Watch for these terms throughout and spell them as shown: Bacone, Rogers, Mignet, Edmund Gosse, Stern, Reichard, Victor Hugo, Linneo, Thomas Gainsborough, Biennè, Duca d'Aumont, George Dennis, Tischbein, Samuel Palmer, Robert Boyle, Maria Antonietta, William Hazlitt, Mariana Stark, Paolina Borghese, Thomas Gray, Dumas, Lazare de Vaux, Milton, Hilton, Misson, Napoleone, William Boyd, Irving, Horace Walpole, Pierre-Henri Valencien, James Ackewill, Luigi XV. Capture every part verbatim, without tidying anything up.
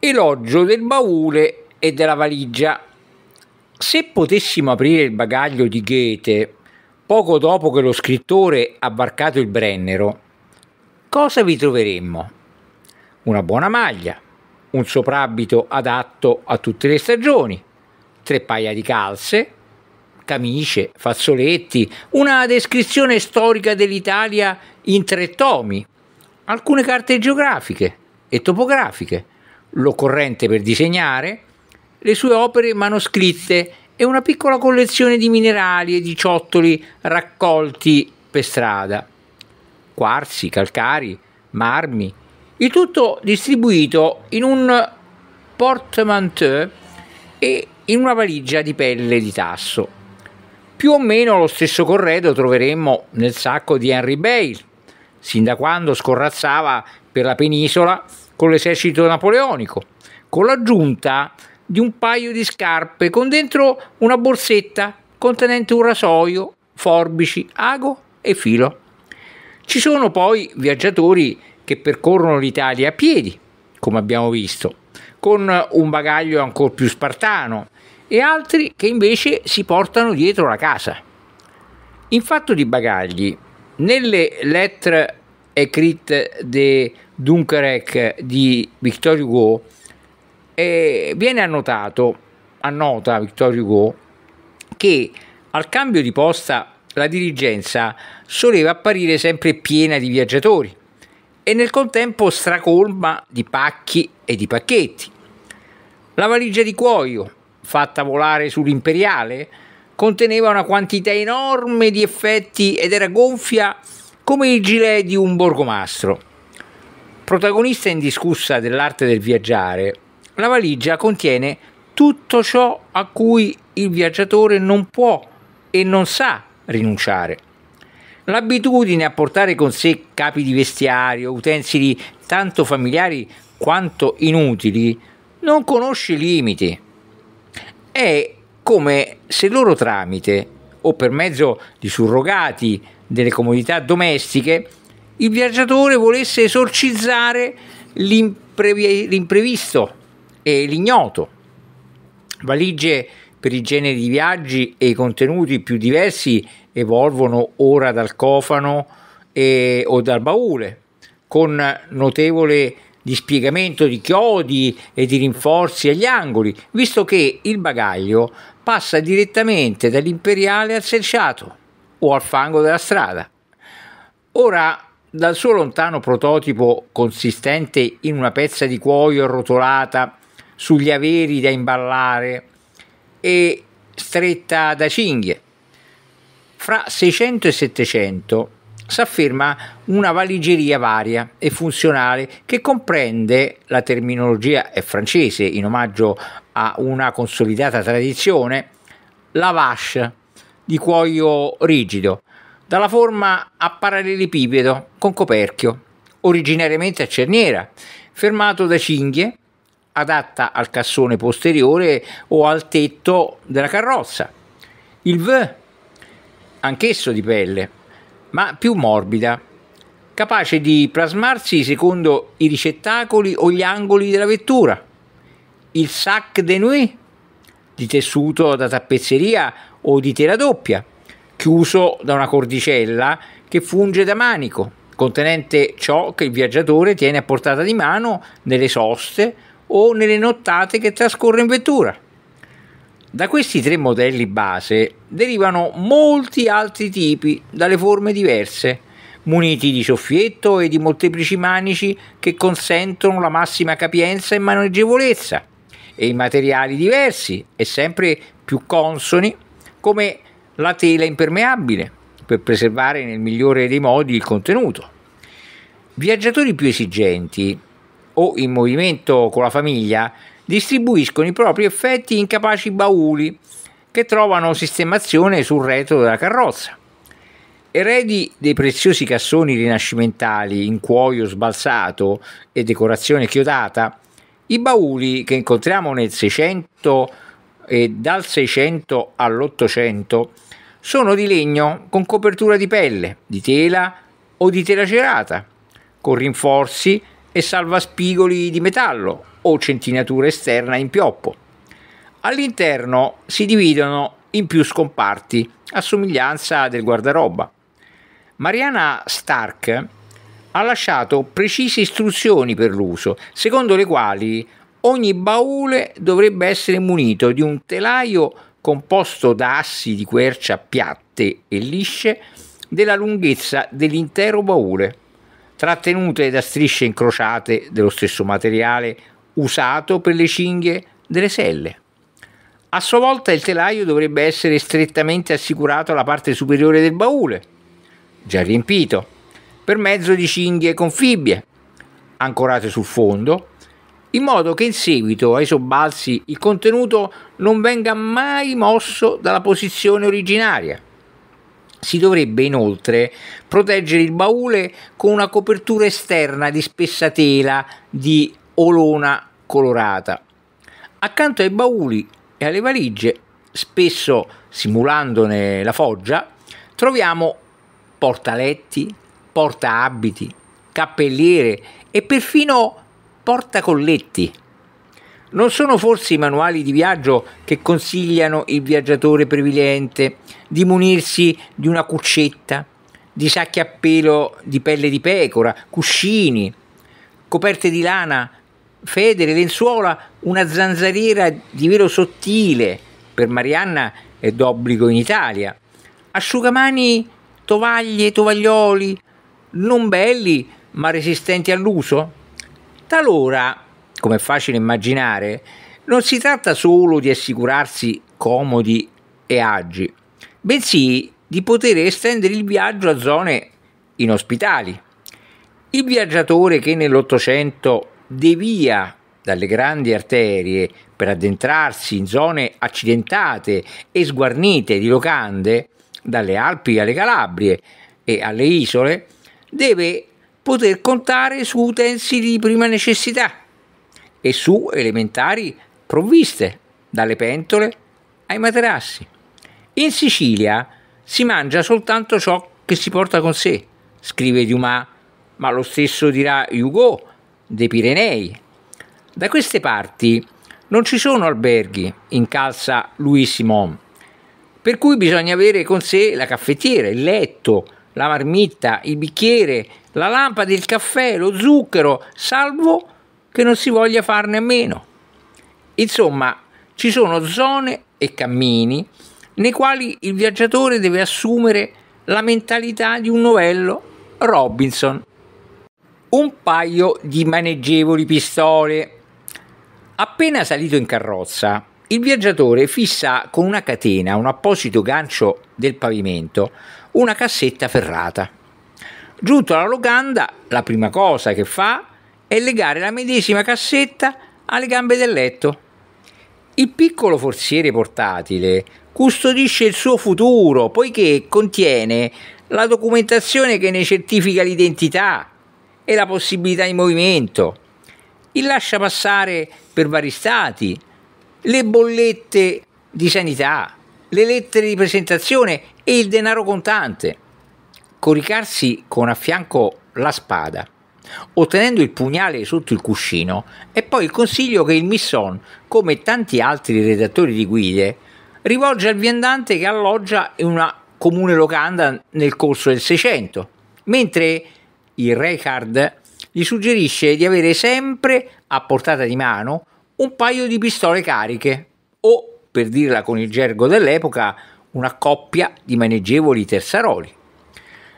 Elogio del baule e della valigia. Se potessimo aprire il bagaglio di Goethe poco dopo che lo scrittore ha varcato il Brennero, cosa vi troveremmo? Una buona maglia, un soprabito adatto a tutte le stagioni, tre paia di calze, camicie, fazzoletti, una descrizione storica dell'Italia in tre tomi, alcune carte geografiche e topografiche, l'occorrente per disegnare, le sue opere manoscritte e una piccola collezione di minerali e di ciottoli raccolti per strada, quarzi, calcari, marmi, il tutto distribuito in un portmanteau e in una valigia di pelle di tasso. Più o meno lo stesso corredo troveremmo nel sacco di Henry Bale, sin da quando scorrazzava per la penisola con l'esercito napoleonico, con l'aggiunta di un paio di scarpe con dentro una borsetta contenente un rasoio, forbici, ago e filo. Ci sono poi viaggiatori che percorrono l'Italia a piedi, come abbiamo visto, con un bagaglio ancor più spartano, e altri che invece si portano dietro la casa. In fatto di bagagli, nelle Lettres écrites de Dunkerque di Victor Hugo eh, viene annotato, annota Victor Hugo, che al cambio di posta la dirigenza soleva apparire sempre piena di viaggiatori e nel contempo stracolma di pacchi e di pacchetti. La valigia di cuoio, fatta volare sull'imperiale, conteneva una quantità enorme di effetti ed era gonfia come il gilet di un borgomastro. Protagonista indiscussa dell'arte del viaggiare, la valigia contiene tutto ciò a cui il viaggiatore non può e non sa rinunciare. L'abitudine a portare con sé capi di vestiario, utensili tanto familiari quanto inutili, non conosce limiti. È come se loro tramite, o per mezzo di surrogati delle comodità domestiche, il viaggiatore volesse esorcizzare l'imprevi- l'imprevisto e l'ignoto. Valigie per i generi di viaggi e i contenuti più diversi evolvono ora dal cofano e, o dal baule, con notevole di spiegamento di chiodi e di rinforzi agli angoli, visto che il bagaglio passa direttamente dall'imperiale al selciato o al fango della strada. Ora, dal suo lontano prototipo consistente in una pezza di cuoio arrotolata sugli averi da imballare e stretta da cinghie, fra seicento e settecento s'afferma una valigeria varia e funzionale che comprende, la terminologia è francese in omaggio a una consolidata tradizione, la vache di cuoio rigido, dalla forma a parallelepipedo con coperchio, originariamente a cerniera, fermato da cinghie, adatta al cassone posteriore o al tetto della carrozza. Il V, anch'esso di pelle, ma più morbida, capace di plasmarsi secondo i ricettacoli o gli angoli della vettura. Il sac de nuit, di tessuto da tappezzeria o di tela doppia, chiuso da una cordicella che funge da manico, contenente ciò che il viaggiatore tiene a portata di mano nelle soste o nelle nottate che trascorre in vettura. Da questi tre modelli base derivano molti altri tipi dalle forme diverse, muniti di soffietto e di molteplici manici che consentono la massima capienza e maneggevolezza, e i materiali diversi e sempre più consoni, come la tela impermeabile, per preservare nel migliore dei modi il contenuto. Viaggiatori più esigenti o in movimento con la famiglia distribuiscono i propri effetti in capaci bauli che trovano sistemazione sul retro della carrozza. Eredi dei preziosi cassoni rinascimentali in cuoio sbalzato e decorazione chiodata, i bauli che incontriamo nel Seicento e dal Seicento all'Ottocento sono di legno con copertura di pelle, di tela o di tela cerata, con rinforzi e salvaspigoli di metallo o centinatura esterna in pioppo. All'interno si dividono in più scomparti, a somiglianza del guardaroba. Mariana Stark ha lasciato precise istruzioni per l'uso, secondo le quali ogni baule dovrebbe essere munito di un telaio composto da assi di quercia piatte e lisce della lunghezza dell'intero baule, trattenute da strisce incrociate dello stesso materiale usato per le cinghie delle selle. A sua volta il telaio dovrebbe essere strettamente assicurato alla parte superiore del baule, già riempito, per mezzo di cinghie con fibbie, ancorate sul fondo, in modo che in seguito ai sobbalzi il contenuto non venga mai mosso dalla posizione originaria. Si dovrebbe inoltre proteggere il baule con una copertura esterna di spessa tela di olona colorata. Accanto ai bauli e alle valigie, spesso simulandone la foggia, troviamo portaletti, portaabiti, cappelliere e perfino portacolletti. Non sono forse i manuali di viaggio che consigliano il viaggiatore previdente di munirsi di una cuccetta, di sacchi a pelo di pelle di pecora, cuscini, coperte di lana, federe, lenzuola, una zanzariera di velo sottile, per Marianna è d'obbligo in Italia, asciugamani, tovaglie, tovaglioli, non belli ma resistenti all'uso? Talora, come è facile immaginare, non si tratta solo di assicurarsi comodi e agi, bensì di poter estendere il viaggio a zone inospitali. Il viaggiatore che nell'Ottocento devia dalle grandi arterie per addentrarsi in zone accidentate e sguarnite di locande, dalle Alpi alle Calabrie e alle isole, deve poter contare su utensili di prima necessità e su elementari provviste, dalle pentole ai materassi. In Sicilia si mangia soltanto ciò che si porta con sé, scrive Dumas, ma lo stesso dirà Hugo dei Pirenei. Da queste parti non ci sono alberghi, incalza Louis Simon, per cui bisogna avere con sé la caffettiera, il letto, la marmitta, il bicchiere, la lampada, il caffè, lo zucchero, salvo che non si voglia farne a meno. Insomma, ci sono zone e cammini nei quali il viaggiatore deve assumere la mentalità di un novello Robinson. Un paio di maneggevoli pistole. Appena salito in carrozza, il viaggiatore fissa con una catena, un apposito gancio del pavimento, una cassetta ferrata. Giunto alla locanda, la prima cosa che fa è legare la medesima cassetta alle gambe del letto. Il piccolo forziere portatile custodisce il suo futuro, poiché contiene la documentazione che ne certifica l'identità e la possibilità di movimento, il lasciapassare per vari stati, le bollette di sanità, le lettere di presentazione e il denaro contante. Coricarsi con a fianco la spada, ottenendo il pugnale sotto il cuscino, è poi il consiglio che il Misson, come tanti altri redattori di guide, rivolge al viandante che alloggia in una comune locanda nel corso del Seicento, mentre il Reichard gli suggerisce di avere sempre a portata di mano un paio di pistole cariche o, per dirla con il gergo dell'epoca, una coppia di maneggevoli terzaroli.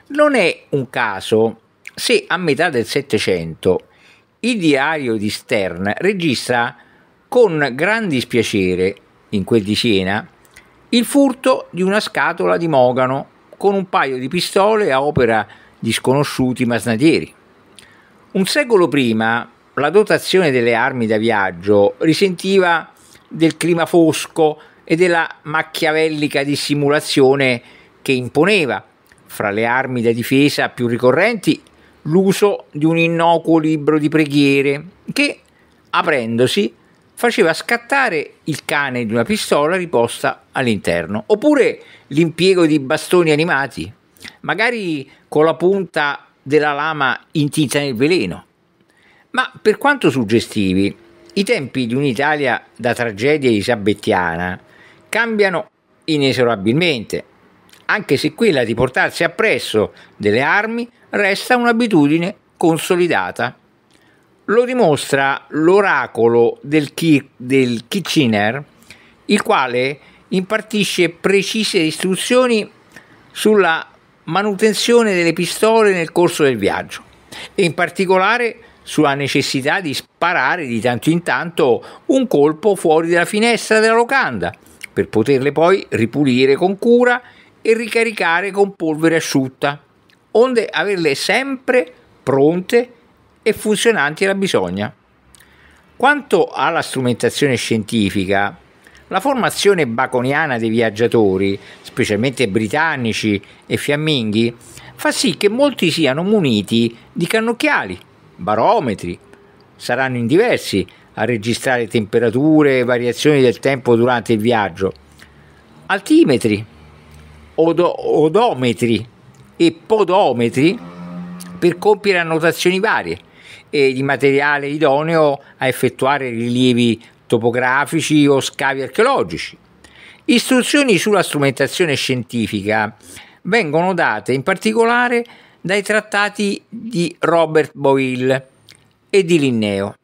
Non è un caso se a metà del Settecento il diario di Stern registra con gran dispiacere, in quel di Siena, il furto di una scatola di mogano con un paio di pistole a opera di sconosciuti masnadieri. Un secolo prima la dotazione delle armi da viaggio risentiva del clima fosco e della machiavellica dissimulazione che imponeva, fra le armi da difesa più ricorrenti, l'uso di un innocuo libro di preghiere che, aprendosi, faceva scattare il cane di una pistola riposta all'interno, oppure l'impiego di bastoni animati, magari con la punta della lama intinta nel veleno. Ma per quanto suggestivi, I tempi di un'Italia da tragedia elisabettiana cambiano inesorabilmente, anche se quella di portarsi appresso delle armi resta un'abitudine consolidata. Lo dimostra l'oracolo del, Ki- del Kitchener, il quale impartisce precise istruzioni sulla manutenzione delle pistole nel corso del viaggio e in particolare sulla necessità di sparare di tanto in tanto un colpo fuori dalla finestra della locanda per poterle poi ripulire con cura e ricaricare con polvere asciutta, onde averle sempre pronte e funzionanti alla bisogna. Quanto alla strumentazione scientifica, la formazione baconiana dei viaggiatori, specialmente britannici e fiamminghi, fa sì che molti siano muniti di cannocchiali, barometri, saranno in diversi a registrare temperature e variazioni del tempo durante il viaggio, altimetri, odo- odometri e podometri per compiere annotazioni varie e di materiale idoneo a effettuare rilievi topografici o scavi archeologici. Istruzioni sulla strumentazione scientifica vengono date in particolare dai trattati di Robert Boyle e di Linneo.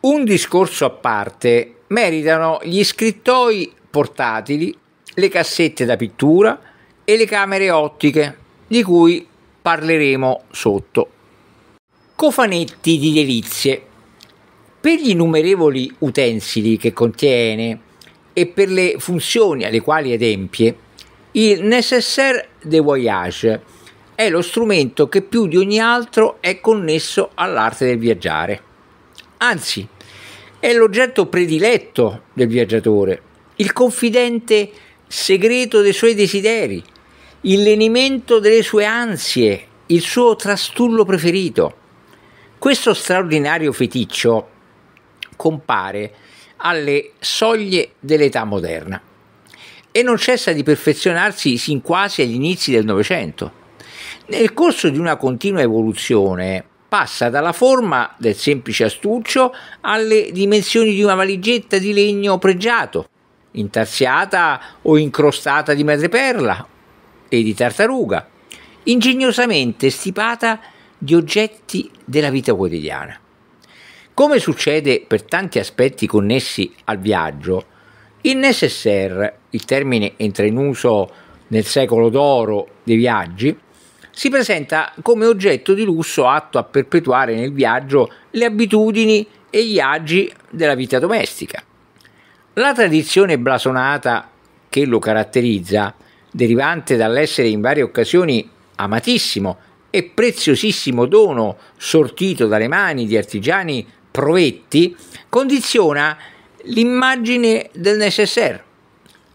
Un discorso a parte meritano gli scrittoi portatili, le cassette da pittura e le camere ottiche, di cui parleremo sotto. Cofanetti di delizie. Per gli innumerevoli utensili che contiene e per le funzioni alle quali adempie, il nécessaire de voyage è lo strumento che più di ogni altro è connesso all'arte del viaggiare. Anzi, è l'oggetto prediletto del viaggiatore, il confidente segreto dei suoi desideri, il lenimento delle sue ansie, il suo trastullo preferito. Questo straordinario feticcio compare alle soglie dell'età moderna e non cessa di perfezionarsi sin quasi agli inizi del Novecento. Nel corso di una continua evoluzione passa dalla forma del semplice astuccio alle dimensioni di una valigetta di legno pregiato, intarsiata o incrostata di madreperla e di tartaruga, ingegnosamente stipata di oggetti della vita quotidiana. Come succede per tanti aspetti connessi al viaggio, il nécessaire, il termine entra in uso nel secolo d'oro dei viaggi, si presenta come oggetto di lusso atto a perpetuare nel viaggio le abitudini e gli agi della vita domestica. La tradizione blasonata che lo caratterizza, derivante dall'essere in varie occasioni amatissimo e preziosissimo dono sortito dalle mani di artigiani provetti, condiziona l'immagine del nécessaire,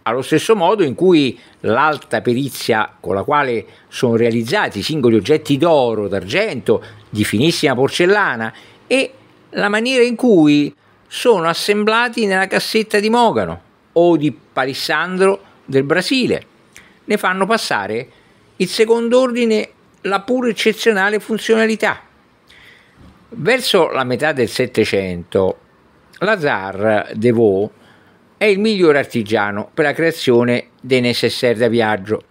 allo stesso modo in cui l'alta perizia con la quale sono realizzati singoli oggetti d'oro, d'argento, di finissima porcellana e la maniera in cui sono assemblati nella cassetta di Mogano o di palissandro del Brasile ne fanno passare il secondo ordine la pur eccezionale funzionalità. Verso la metà del Settecento, Lazare de Vaux è il migliore artigiano per la creazione dei nécessaire da viaggio.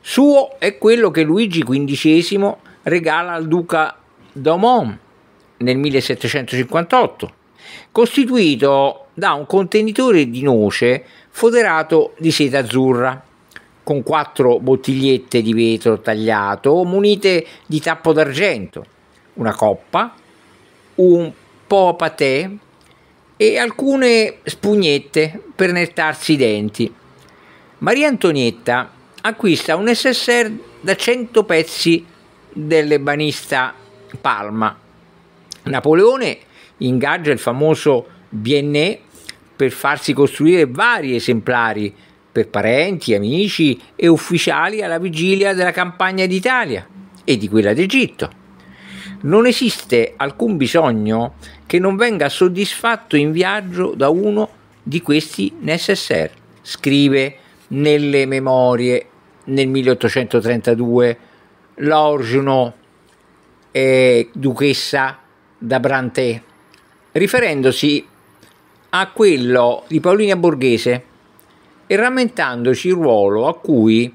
Suo è quello che Luigi quindicesimo regala al Duca d'Aumont nel millesettecentocinquantotto, costituito da un contenitore di noce foderato di seta azzurra, con quattro bottigliette di vetro tagliato munite di tappo d'argento, una coppa, un po' a patè e alcune spugnette per nettarsi i denti. Maria Antonietta acquista un nécessaire da cento pezzi dell'ebanista Palma. Napoleone ingaggia il famoso Biennè per farsi costruire vari esemplari per parenti, amici e ufficiali alla vigilia della campagna d'Italia e di quella d'Egitto. Non esiste alcun bisogno che non venga soddisfatto in viaggio da uno di questi nécessaire, scrive nelle memorie nel milleottocentotrentadue L'Orgenot, eh, duchessa da Brantè, riferendosi a quello di Paolina Borghese e rammentandoci il ruolo a cui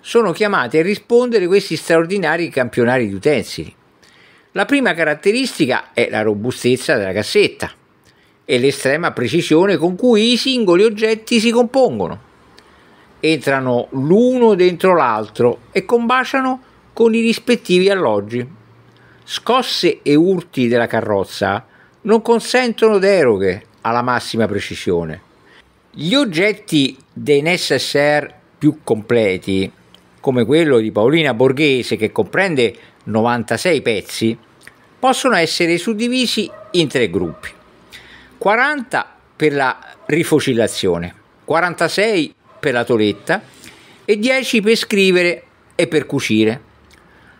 sono chiamati a rispondere questi straordinari campionari di utensili. La prima caratteristica è la robustezza della cassetta e l'estrema precisione con cui i singoli oggetti si compongono. Entrano l'uno dentro l'altro e combaciano con i rispettivi alloggi. Scosse e urti della carrozza non consentono deroghe alla massima precisione. Gli oggetti dei nécessaire più completi, come quello di Paolina Borghese che comprende novantasei pezzi, possono essere suddivisi in tre gruppi: quaranta per la rifocillazione, quarantasei per la toletta e dieci per scrivere e per cucire.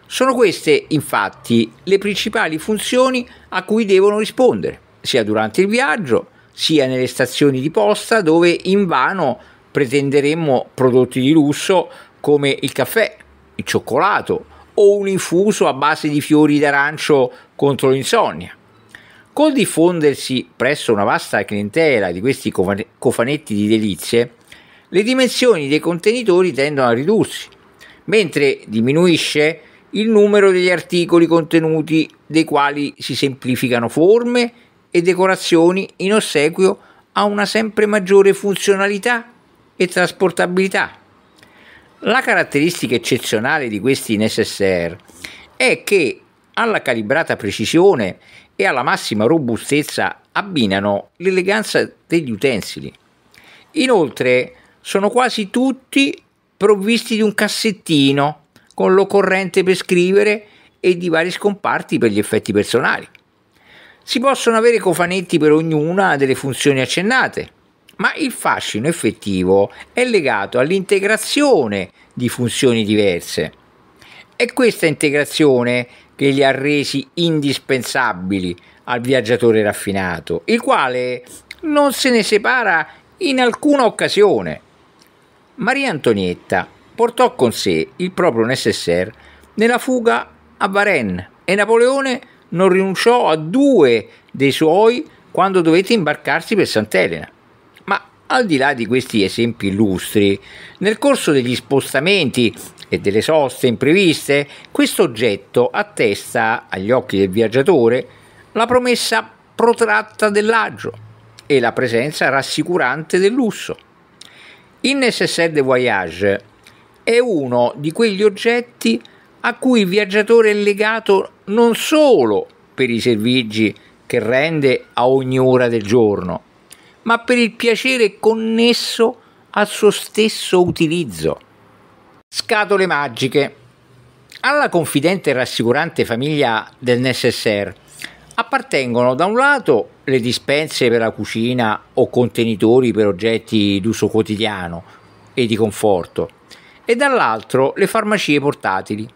Sono queste infatti le principali funzioni a cui devono rispondere, sia durante il viaggio, sia nelle stazioni di posta dove invano pretenderemmo prodotti di lusso come il caffè, il cioccolato o un infuso a base di fiori d'arancio contro l'insonnia. Col diffondersi presso una vasta clientela di questi cofanetti di delizie, le dimensioni dei contenitori tendono a ridursi, mentre diminuisce il numero degli articoli contenuti, dei quali si semplificano forme e decorazioni in ossequio a una sempre maggiore funzionalità e trasportabilità. La caratteristica eccezionale di questi nécessaire è che alla calibrata precisione e alla massima robustezza abbinano l'eleganza degli utensili. Inoltre, sono quasi tutti provvisti di un cassettino con l'occorrente per scrivere e di vari scomparti per gli effetti personali. Si possono avere cofanetti per ognuna delle funzioni accennate, ma il fascino effettivo è legato all'integrazione di funzioni diverse. È questa integrazione che li ha resi indispensabili al viaggiatore raffinato, il quale non se ne separa in alcuna occasione. Maria Antonietta portò con sé il proprio nécessaire nella fuga a Varennes e Napoleone non rinunciò a due dei suoi quando dovette imbarcarsi per Sant'Elena. Ma al di là di questi esempi illustri, nel corso degli spostamenti e delle soste impreviste, questo oggetto attesta agli occhi del viaggiatore la promessa protratta dell'agio e la presenza rassicurante del lusso. Il nécessaire de voyage è uno di quegli oggetti a cui il viaggiatore è legato non solo per i servigi che rende a ogni ora del giorno, ma per il piacere connesso al suo stesso utilizzo. Scatole magiche. Alla confidente e rassicurante famiglia del nécessaire appartengono da un lato le dispense per la cucina o contenitori per oggetti d'uso quotidiano e di conforto e dall'altro le farmacie portatili.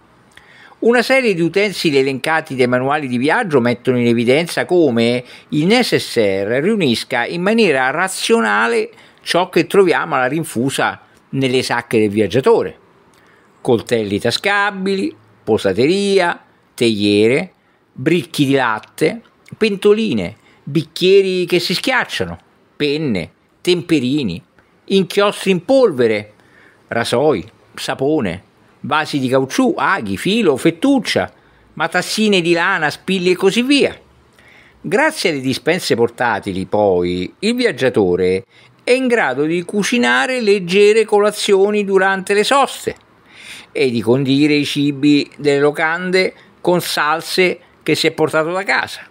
Una serie di utensili elencati dai manuali di viaggio mettono in evidenza come il nécessaire riunisca in maniera razionale ciò che troviamo alla rinfusa nelle sacche del viaggiatore: coltelli tascabili, posateria, teiere, bricchi di latte, pentoline, bicchieri che si schiacciano, penne, temperini, inchiostri in polvere, rasoi, sapone, vasi di caucciù, aghi, filo, fettuccia, matassine di lana, spilli e così via. Grazie alle dispense portatili, poi, il viaggiatore è in grado di cucinare leggere colazioni durante le soste e di condire i cibi delle locande con salse che si è portato da casa.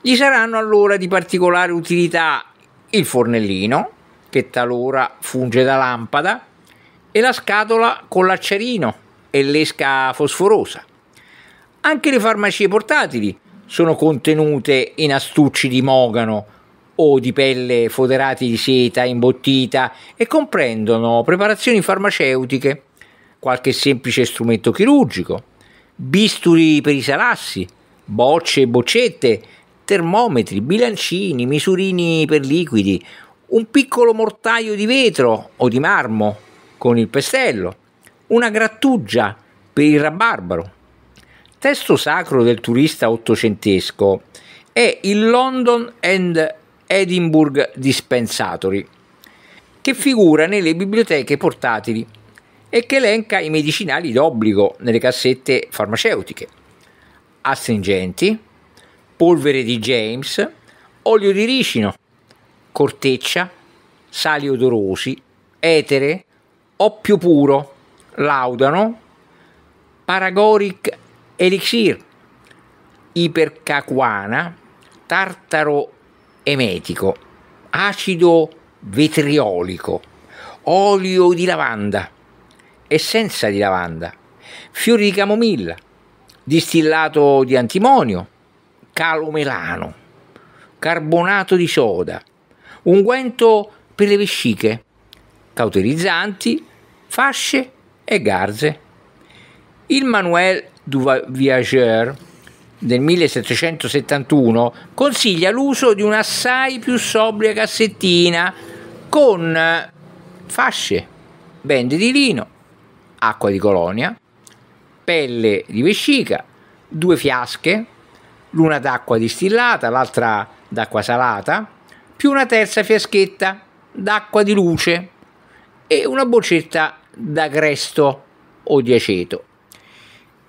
Gli saranno allora di particolare utilità il fornellino, che talora funge da lampada, e la scatola con l'acciarino e l'esca fosforosa. Anche le farmacie portatili sono contenute in astucci di mogano o di pelle foderati di seta imbottita e comprendono preparazioni farmaceutiche, qualche semplice strumento chirurgico, bisturi per i salassi, bocce e boccette, termometri, bilancini, misurini per liquidi, un piccolo mortaio di vetro o di marmo con il pestello, una grattugia per il rabbarbaro. Testo sacro del turista ottocentesco e il London and Edinburgh Dispensatory, che figura nelle biblioteche portatili e che elenca i medicinali d'obbligo nelle cassette farmaceutiche, astringenti, polvere di James, olio di ricino, corteccia, sali odorosi, etere, oppio puro, laudano, paragoric elixir, ipercacuana, tartaro emetico, acido vetriolico, olio di lavanda, essenza di lavanda, fiori di camomilla, distillato di antimonio, calomelano, carbonato di soda, unguento per le vesciche, cauterizzanti, fasce e garze. Il Manuel du Voyageur del millesettecentosettantuno consiglia l'uso di un'assai più sobria cassettina con fasce, bende di lino, acqua di colonia, pelle di vescica, due fiasche, l'una d'acqua distillata, l'altra d'acqua salata, più una terza fiaschetta d'acqua di luce e una boccetta d'agresto o di aceto.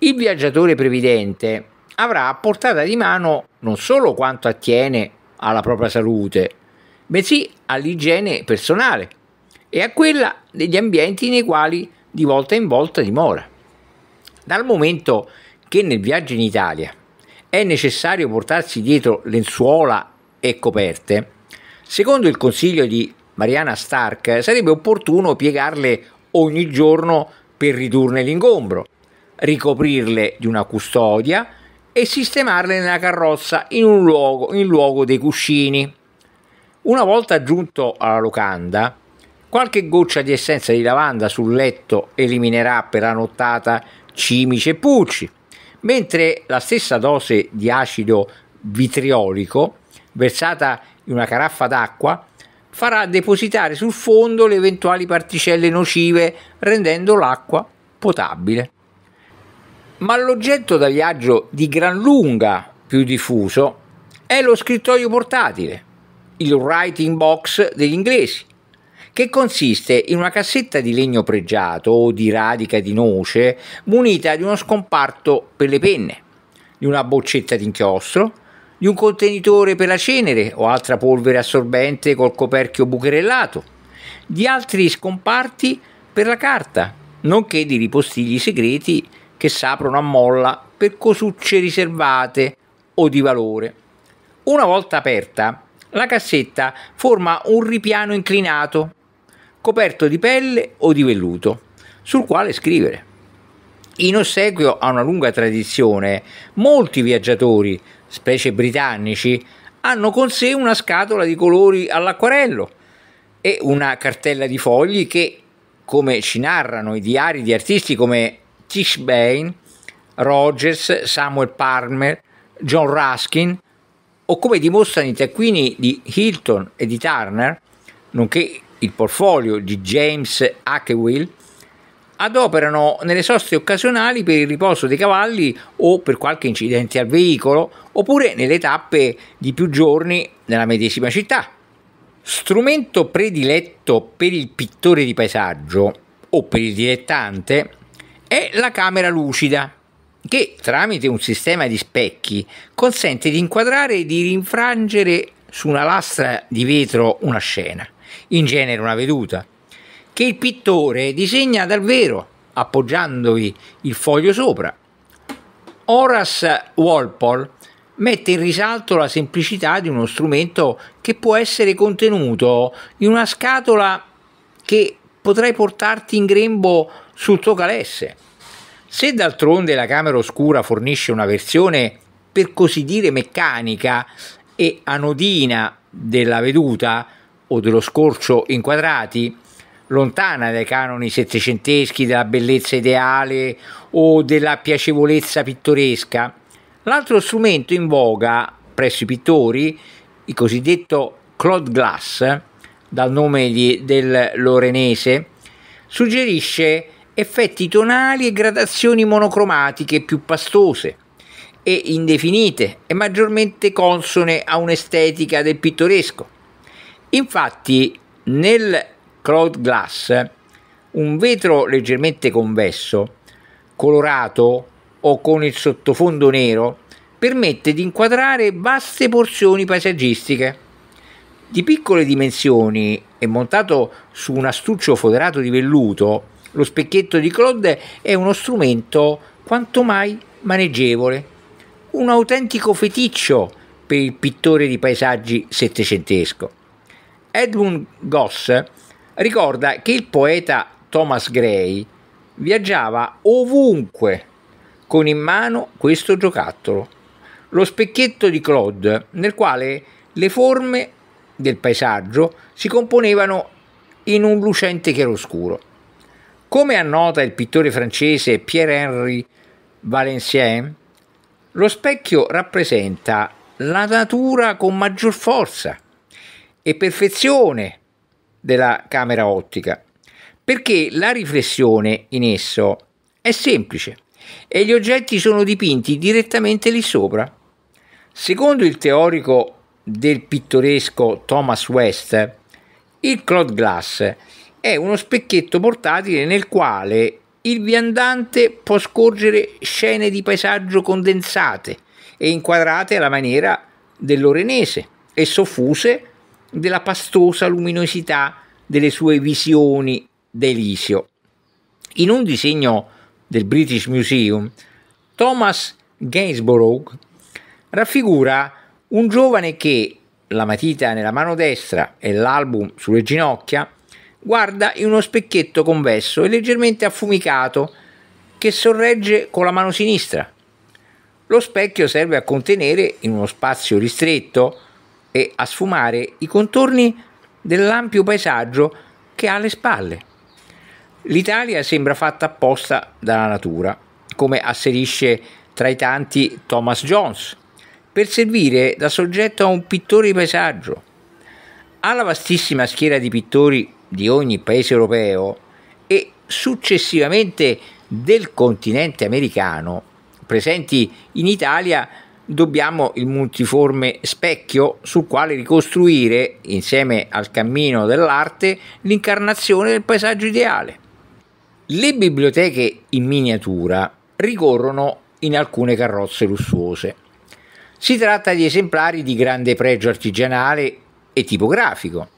Il viaggiatore previdente avrà a portata di mano non solo quanto attiene alla propria salute, bensì all'igiene personale e a quella degli ambienti nei quali di volta in volta dimora. Dal momento che nel viaggio in Italia è necessario portarsi dietro lenzuola e coperte, secondo il consiglio di Mariana Stark sarebbe opportuno piegarle ogni giorno per ridurne l'ingombro, ricoprirle di una custodia e sistemarle nella carrozza in un luogo, in luogo dei cuscini. Una volta giunto alla locanda, qualche goccia di essenza di lavanda sul letto eliminerà per la nottata cimici e pucci, mentre la stessa dose di acido vitriolico, versata in una caraffa d'acqua, farà depositare sul fondo le eventuali particelle nocive, rendendo l'acqua potabile. Ma l'oggetto da viaggio di gran lunga più diffuso è lo scrittoio portatile, il writing box degli inglesi, che consiste in una cassetta di legno pregiato o di radica di noce munita di uno scomparto per le penne, di una boccetta d'inchiostro, di un contenitore per la cenere o altra polvere assorbente col coperchio bucherellato, di altri scomparti per la carta, nonché di ripostigli segreti che s'aprono a molla per cosucce riservate o di valore. Una volta aperta, la cassetta forma un ripiano inclinato, coperto di pelle o di velluto, sul quale scrivere. In ossequio a una lunga tradizione, molti viaggiatori, specie britannici, hanno con sé una scatola di colori all'acquarello e una cartella di fogli che, come ci narrano i diari di artisti come Tischbein, Rogers, Samuel Palmer, John Ruskin, o come dimostrano i taccuini di Hilton e di Turner, nonché il portfolio di James Ackewill, adoperano nelle soste occasionali per il riposo dei cavalli o per qualche incidente al veicolo, oppure nelle tappe di più giorni nella medesima città. Strumento prediletto per il pittore di paesaggio o per il dilettante è la camera lucida, che tramite un sistema di specchi consente di inquadrare e di rinfrangere su una lastra di vetro una scena, in genere una veduta, che il pittore disegna dal vero, appoggiandovi il foglio sopra. Horace Walpole mette in risalto la semplicità di uno strumento che può essere contenuto in una scatola che potrai portarti in grembo sul tuo calesse. Se d'altronde la camera oscura fornisce una versione, per così dire, meccanica e anodina della veduta o dello scorcio inquadrati, lontana dai canoni settecenteschi della bellezza ideale o della piacevolezza pittoresca, l'altro strumento in voga presso i pittori, il cosiddetto Claude Glass, dal nome di, del lorenese, suggerisce effetti tonali e gradazioni monocromatiche più pastose e indefinite e maggiormente consone a un'estetica del pittoresco. Infatti nel Claude Glass un vetro leggermente convesso, colorato o con il sottofondo nero permette di inquadrare vaste porzioni paesaggistiche di piccole dimensioni e montato su un astuccio foderato di velluto. Lo specchietto di Claude è uno strumento quanto mai maneggevole, un autentico feticcio per il pittore di paesaggi settecentesco. Edmund Gosse ricorda che il poeta Thomas Gray viaggiava ovunque con in mano questo giocattolo, lo specchietto di Claude, nel quale le forme del paesaggio si componevano in un lucente chiaroscuro. Come annota il pittore francese Pierre-Henri Valencien, lo specchio rappresenta la natura con maggior forza e perfezione della camera ottica, perché la riflessione in esso è semplice e gli oggetti sono dipinti direttamente lì sopra. Secondo il teorico del pittoresco Thomas West, il Claude Glass è uno specchietto portatile nel quale il viandante può scorgere scene di paesaggio condensate e inquadrate alla maniera dell'Orenese e soffuse della pastosa luminosità delle sue visioni d'Elisio. In un disegno del British Museum, Thomas Gainsborough raffigura un giovane che, la matita nella mano destra e l'album sulle ginocchia, guarda in uno specchietto convesso e leggermente affumicato che sorregge con la mano sinistra. Lo specchio serve a contenere in uno spazio ristretto e a sfumare i contorni dell'ampio paesaggio che ha alle spalle. L'Italia sembra fatta apposta dalla natura, come asserisce tra i tanti Thomas Jones, per servire da soggetto a un pittore di paesaggio. Alla vastissima schiera di pittori di ogni paese europeo e successivamente del continente americano presenti in Italia dobbiamo il multiforme specchio sul quale ricostruire insieme al cammino dell'arte l'incarnazione del paesaggio ideale. Le biblioteche in miniatura ricorrono in alcune carrozze lussuose. Si tratta di esemplari di grande pregio artigianale e tipografico,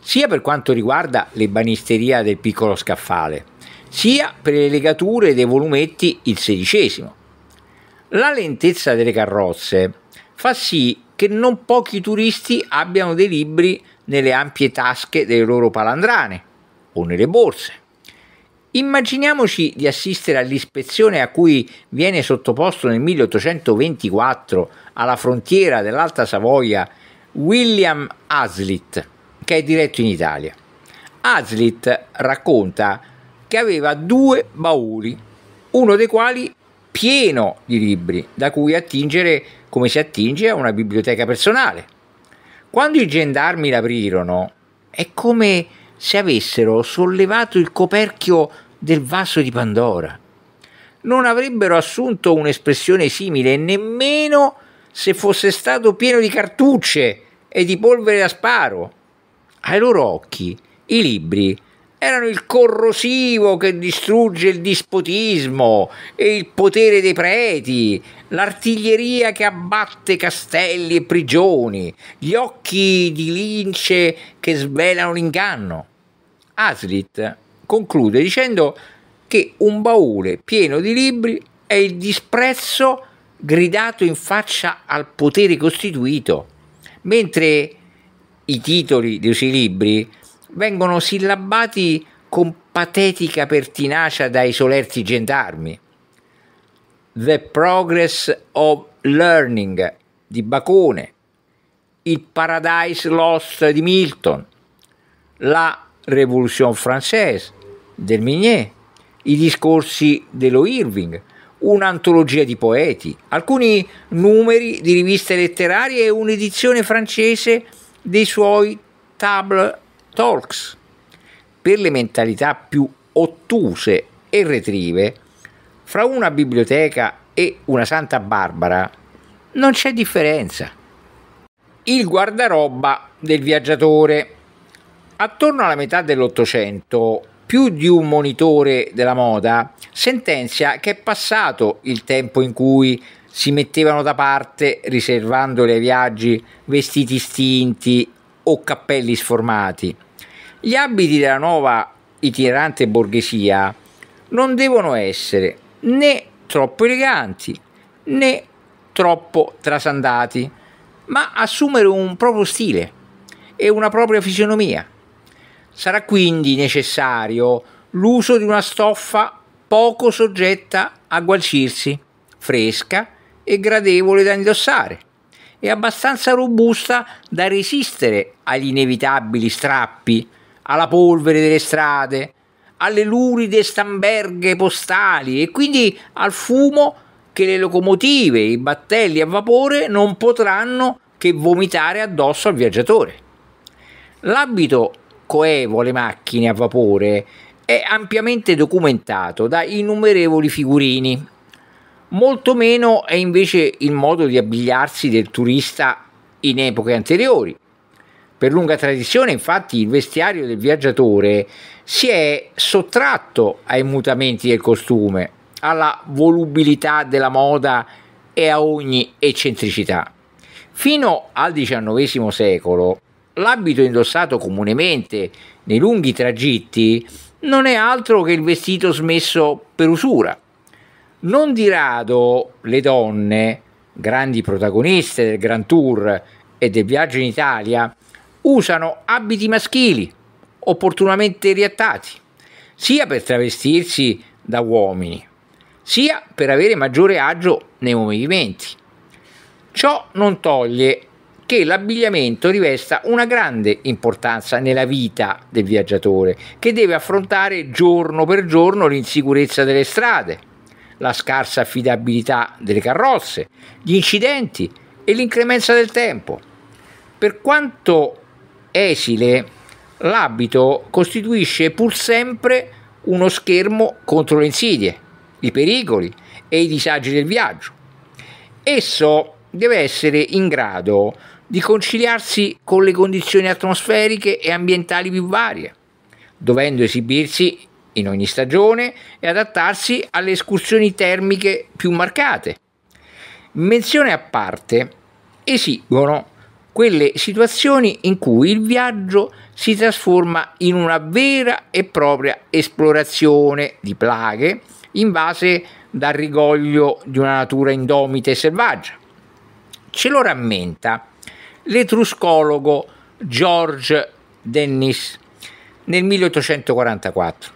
sia per quanto riguarda l'ebanisteria del piccolo scaffale, sia per le legature dei volumetti il sedicesimo. La lentezza delle carrozze fa sì che non pochi turisti abbiano dei libri nelle ampie tasche delle loro palandrane o nelle borse. Immaginiamoci di assistere all'ispezione a cui viene sottoposto nel milleottocentoventiquattro alla frontiera dell'Alta Savoia William Hazlitt, che è diretto in Italia. Hazlitt racconta che aveva due bauli, uno dei quali pieno di libri, da cui attingere come si attinge a una biblioteca personale. Quando i gendarmi l'aprirono, è come se avessero sollevato il coperchio del vaso di Pandora. Non avrebbero assunto un'espressione simile nemmeno se fosse stato pieno di cartucce e di polvere da sparo. Ai loro occhi i libri erano il corrosivo che distrugge il dispotismo e il potere dei preti, l'artiglieria che abbatte castelli e prigioni, gli occhi di lince che svelano l'inganno. Hazlitt conclude dicendo che un baule pieno di libri è il disprezzo gridato in faccia al potere costituito, mentre i titoli dei suoi libri vengono sillabati con patetica pertinacia dai solerti gendarmi. The Progress of Learning di Bacone, Il Paradise Lost di Milton, La Révolution Française del Mignet, I discorsi dello Irving, un'antologia di poeti, alcuni numeri di riviste letterarie e un'edizione francese dei suoi table talks. Per le mentalità più ottuse e retrive, fra una biblioteca e una Santa Barbara non c'è differenza. Il guardaroba del viaggiatore. Attorno alla metà dell'Ottocento, più di un monitore della moda sentenzia che è passato il tempo in cui si mettevano da parte, riservandoli ai viaggi, vestiti stinti o cappelli sformati. Gli abiti della nuova itinerante borghesia non devono essere né troppo eleganti né troppo trasandati, ma assumere un proprio stile e una propria fisionomia. Sarà quindi necessario l'uso di una stoffa poco soggetta a gualcirsi, fresca e gradevole da indossare, e abbastanza robusta da resistere agli inevitabili strappi, alla polvere delle strade, alle luride stamberghe postali e quindi al fumo che le locomotive e i battelli a vapore non potranno che vomitare addosso al viaggiatore. L'abito coevo alle macchine a vapore è ampiamente documentato da innumerevoli figurini. Molto meno è invece il modo di abbigliarsi del turista in epoche anteriori. Per lunga tradizione, infatti, il vestiario del viaggiatore si è sottratto ai mutamenti del costume, alla volubilità della moda e a ogni eccentricità. Fino al diciannovesimo secolo l'abito indossato comunemente nei lunghi tragitti non è altro che il vestito smesso per usura. Non di rado le donne, grandi protagoniste del Grand Tour e del viaggio in Italia, usano abiti maschili, opportunamente riattati, sia per travestirsi da uomini, sia per avere maggiore agio nei movimenti. Ciò non toglie che l'abbigliamento rivesta una grande importanza nella vita del viaggiatore, che deve affrontare giorno per giorno l'insicurezza delle strade, la scarsa affidabilità delle carrozze, gli incidenti e l'inclemenza del tempo. Per quanto esile, l'abito costituisce pur sempre uno schermo contro le insidie, i pericoli e i disagi del viaggio. Esso deve essere in grado di conciliarsi con le condizioni atmosferiche e ambientali più varie, dovendo esibirsi in ogni stagione e adattarsi alle escursioni termiche più marcate. Menzione a parte esigono quelle situazioni in cui il viaggio si trasforma in una vera e propria esplorazione di plaghe invase dal rigoglio di una natura indomita e selvaggia. Ce lo rammenta l'etruscologo George Dennis nel milleottocentoquarantaquattro.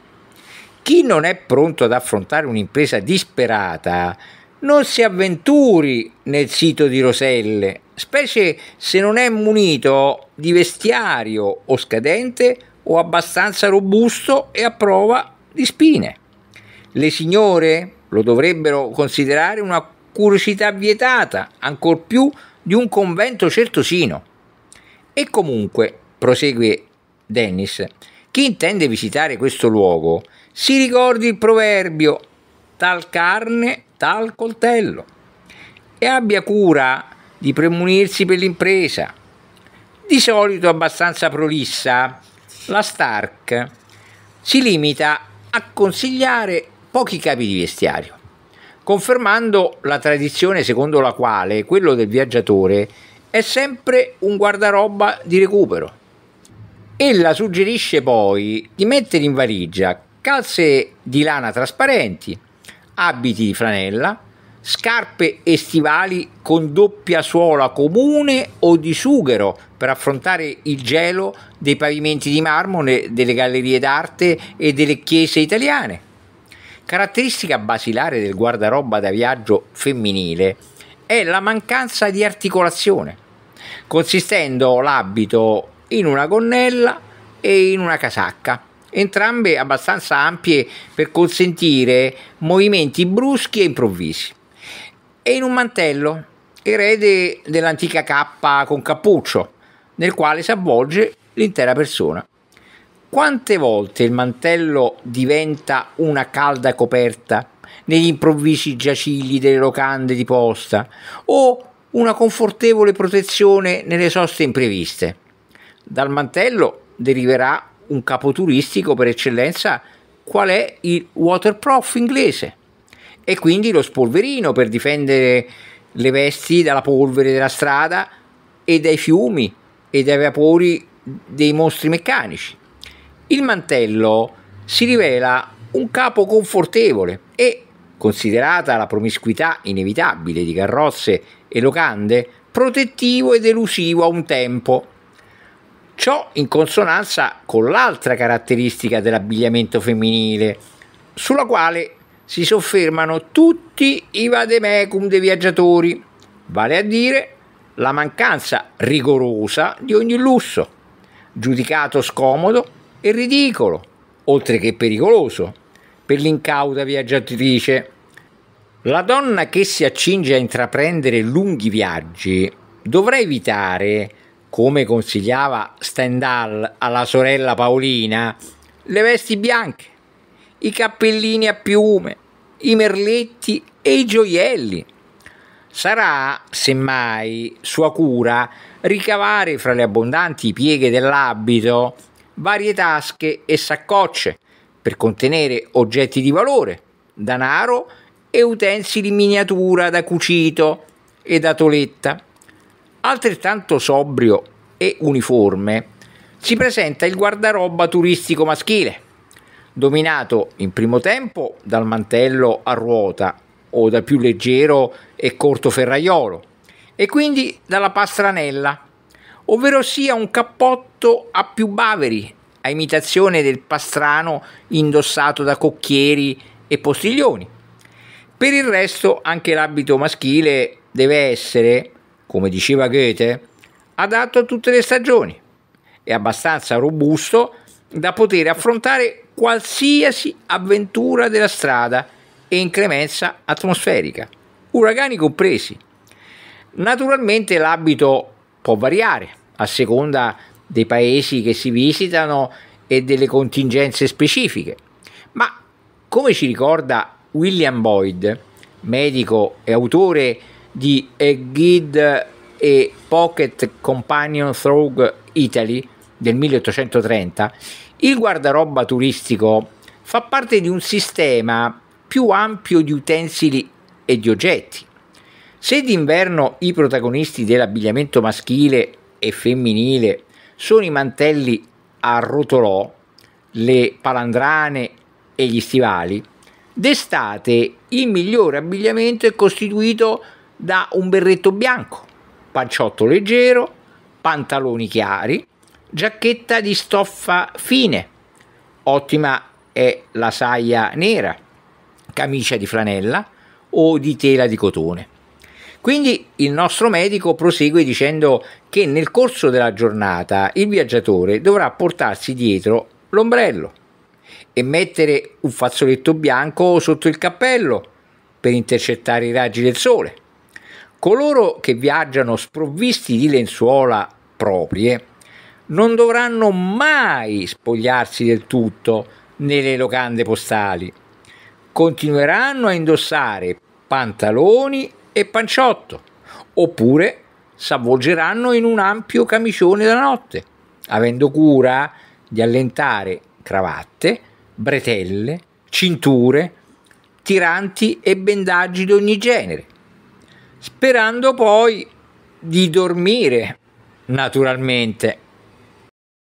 Chi non è pronto ad affrontare un'impresa disperata non si avventuri nel sito di Roselle, specie se non è munito di vestiario o scadente o abbastanza robusto e a prova di spine. Le signore lo dovrebbero considerare una curiosità vietata, ancor più di un convento certosino. E comunque, prosegue Dennis, chi intende visitare questo luogo si ricordi il proverbio tal carne tal coltello e abbia cura di premunirsi per l'impresa. Di solito abbastanza prolissa, la Stark si limita a consigliare pochi capi di vestiario, confermando la tradizione secondo la quale quello del viaggiatore è sempre un guardaroba di recupero. Ella suggerisce poi di mettere in valigia calze di lana trasparenti, abiti di flanella, scarpe e stivali con doppia suola comune o di sughero per affrontare il gelo dei pavimenti di marmone delle gallerie d'arte e delle chiese italiane. Caratteristica basilare del guardaroba da viaggio femminile è la mancanza di articolazione, consistendo l'abito in una gonnella e in una casacca, entrambe abbastanza ampie per consentire movimenti bruschi e improvvisi, e in un mantello, erede dell'antica cappa con cappuccio, nel quale si avvolge l'intera persona. Quante volte il mantello diventa una calda coperta negli improvvisi giacigli delle locande di posta o una confortevole protezione nelle soste impreviste. Dal mantello deriverà un capo turistico per eccellenza qual è il waterproof inglese, e quindi lo spolverino per difendere le vesti dalla polvere della strada e dai fiumi e dai vapori dei mostri meccanici. Il mantello si rivela un capo confortevole e, considerata la promiscuità inevitabile di carrozze e locande, protettivo ed elusivo a un tempo. Ciò in consonanza con l'altra caratteristica dell'abbigliamento femminile, sulla quale si soffermano tutti i vademecum dei viaggiatori, vale a dire la mancanza rigorosa di ogni lusso, giudicato scomodo e ridicolo, oltre che pericoloso, per l'incauta viaggiatrice. La donna che si accinge a intraprendere lunghi viaggi dovrà evitare, come consigliava Stendhal alla sorella Paolina, le vesti bianche, i cappellini a piume, i merletti e i gioielli. Sarà, semmai, sua cura ricavare fra le abbondanti pieghe dell'abito varie tasche e saccocce per contenere oggetti di valore, danaro e utensili in miniatura da cucito e da toletta. Altrettanto sobrio e uniforme si presenta il guardaroba turistico maschile, dominato in primo tempo dal mantello a ruota o dal più leggero e corto ferraiolo, e quindi dalla pastranella, ovvero sia un cappotto a più baveri, a imitazione del pastrano indossato da cocchieri e postiglioni. Per il resto anche l'abito maschile deve essere, come diceva Goethe, adatto a tutte le stagioni e abbastanza robusto da poter affrontare qualsiasi avventura della strada e inclemenza atmosferica, uragani compresi. Naturalmente l'abito può variare a seconda dei paesi che si visitano e delle contingenze specifiche, ma come ci ricorda William Boyd, medico e autore di A Guide e Pocket Companion Through Italy del milleottocentotrenta, il guardaroba turistico fa parte di un sistema più ampio di utensili e di oggetti. Se d'inverno i protagonisti dell'abbigliamento maschile e femminile sono i mantelli a rotolò, le palandrane e gli stivali, d'estate il migliore abbigliamento è costituito da un berretto bianco, panciotto leggero, pantaloni chiari, giacchetta di stoffa fine, ottima è la saia nera, camicia di flanella o di tela di cotone. Quindi il nostro medico prosegue dicendo che nel corso della giornata il viaggiatore dovrà portarsi dietro l'ombrello e mettere un fazzoletto bianco sotto il cappello per intercettare i raggi del sole. Coloro che viaggiano sprovvisti di lenzuola proprie non dovranno mai spogliarsi del tutto nelle locande postali. Continueranno a indossare pantaloni e panciotto, oppure s'avvolgeranno in un ampio camicione da notte, avendo cura di allentare cravatte, bretelle, cinture, tiranti e bendaggi di ogni genere, sperando poi di dormire, naturalmente.